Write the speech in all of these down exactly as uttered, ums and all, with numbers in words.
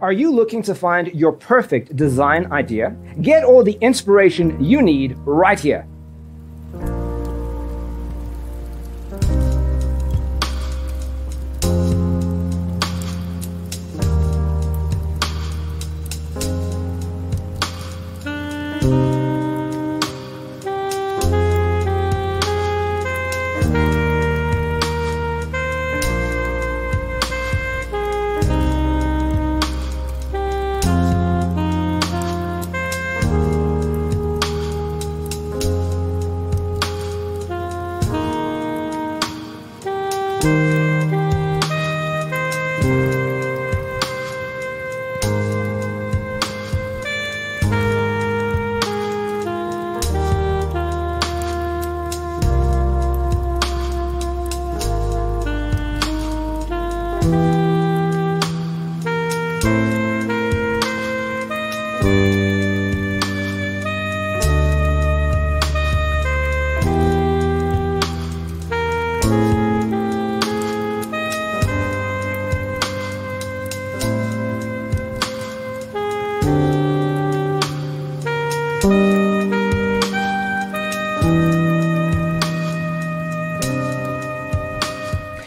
Are you looking to find your perfect design idea? Get all the inspiration you need right here.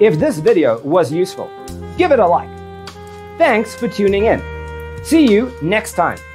If this video was useful, give it a like. Thanks for tuning in. See you next time.